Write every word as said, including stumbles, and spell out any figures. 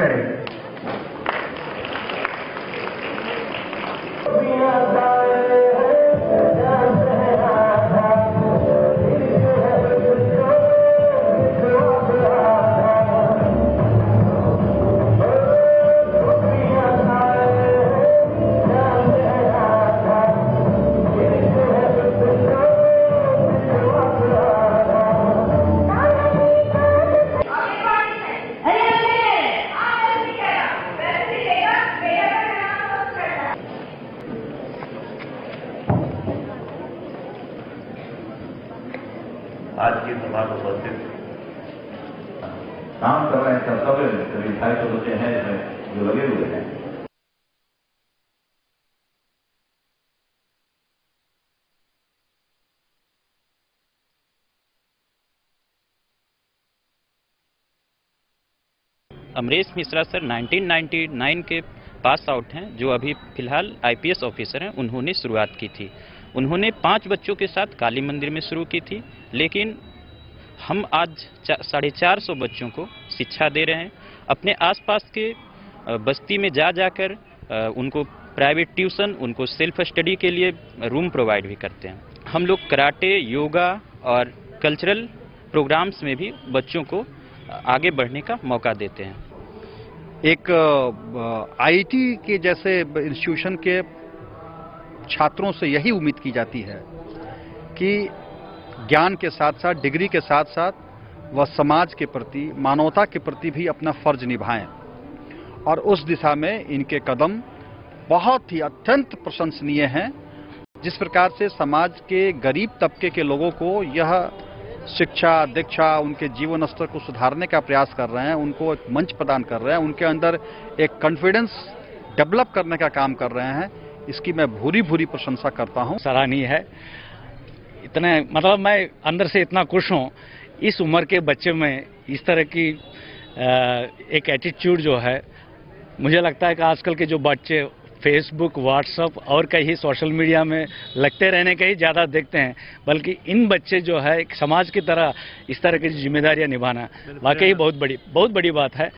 करें। आज की सभा को उपस्थित काम कर रहे कर्तव्य में सभी ढाई सौ बच्चे हैं इसमें जो लगे हुए हैं। Amresh Mishra sir nineteen ninety nine के पास आउट हैं, जो अभी फिलहाल आई पी एस ऑफिसर हैं। उन्होंने शुरुआत की थी, उन्होंने पाँच बच्चों के साथ काली मंदिर में शुरू की थी, लेकिन हम आज साढ़े चार सौ बच्चों को शिक्षा दे रहे हैं। अपने आसपास के बस्ती में जा जाकर उनको प्राइवेट ट्यूशन, उनको सेल्फ स्टडी के लिए रूम प्रोवाइड भी करते हैं। हम लोग कराटे, योगा और कल्चरल प्रोग्राम्स में भी बच्चों को आगे बढ़ने का मौका देते हैं। एक आई आई टी के जैसे इंस्टीट्यूशन के छात्रों से यही उम्मीद की जाती है कि ज्ञान के साथ साथ, डिग्री के साथ साथ वह समाज के प्रति, मानवता के प्रति भी अपना फर्ज निभाएं, और उस दिशा में इनके कदम बहुत ही अत्यंत प्रशंसनीय हैं। जिस प्रकार से समाज के गरीब तबके के लोगों को यह शिक्षा, दीक्षा, उनके जीवन स्तर को सुधारने का प्रयास कर रहे हैं, उनको एक मंच प्रदान कर रहे हैं, उनके अंदर एक कॉन्फिडेंस डेवलप करने का काम कर रहे हैं, इसकी मैं भूरी भूरी प्रशंसा करता हूँ। सराहनीय है, इतने मतलब मैं अंदर से इतना खुश हूँ इस उम्र के बच्चे में इस तरह की एक एटीट्यूड जो है। मुझे लगता है कि आजकल के जो बच्चे फेसबुक, व्हाट्सएप और कहीं सोशल मीडिया में लगते रहने का ही ज़्यादा देखते हैं, बल्कि इन बच्चे जो है एक समाज की तरह इस तरह की जिम्मेदारियाँ निभाना वाकई बहुत बड़ी बहुत बड़ी बात है।